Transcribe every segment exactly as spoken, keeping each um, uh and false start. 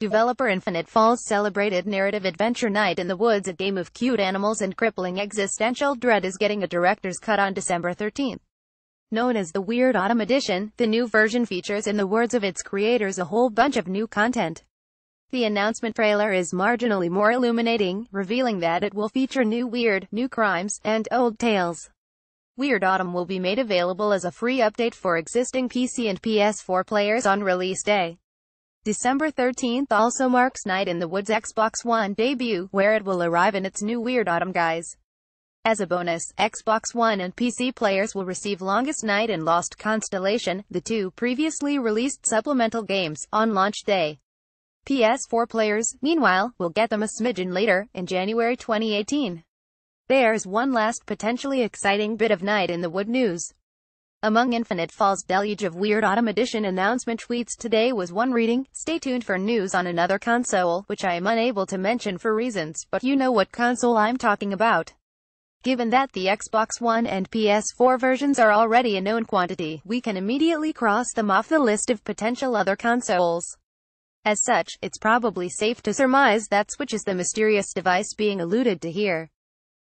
Developer Infinite Falls celebrated narrative adventure Night in the Woods, a game of cute animals and crippling existential dread, is getting a director's cut on December thirteenth. Known as the Weird Autumn Edition, the new version features, in the words of its creators, a whole bunch of new content. The announcement trailer is marginally more illuminating, revealing that it will feature new weird, new crimes, and old tales. Weird Autumn will be made available as a free update for existing P C and P S four players on release day. December thirteenth also marks Night in the Woods' Xbox One debut, where it will arrive in its new Weird Autumn guise. As a bonus, Xbox One and P C players will receive Longest Night and Lost Constellation, the two previously released supplemental games, on launch day. P S four players, meanwhile, will get them a smidgen later, in January twenty eighteen. There's one last potentially exciting bit of Night in the Woods news. Among Infinite Falls' deluge of Weird Autumn Edition announcement tweets today was one reading, "Stay tuned for news on another console, which I am unable to mention for reasons, but you know what console I'm talking about." Given that the Xbox One and P S four versions are already a known quantity, we can immediately cross them off the list of potential other consoles. As such, it's probably safe to surmise that Switch is the mysterious device being alluded to here.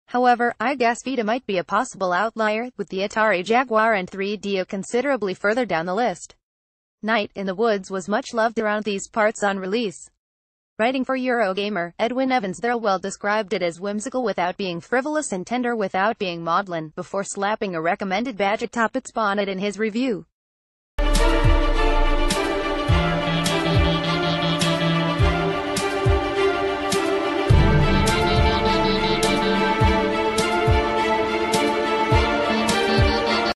However, I guess Vita might be a possible outlier, with the Atari Jaguar and three D O considerably further down the list. Night in the Woods was much loved around these parts on release. Writing for Eurogamer, Edwin Evans-Thirlwell described it as whimsical without being frivolous and tender without being maudlin, before slapping a recommended badge atop its bonnet in his review.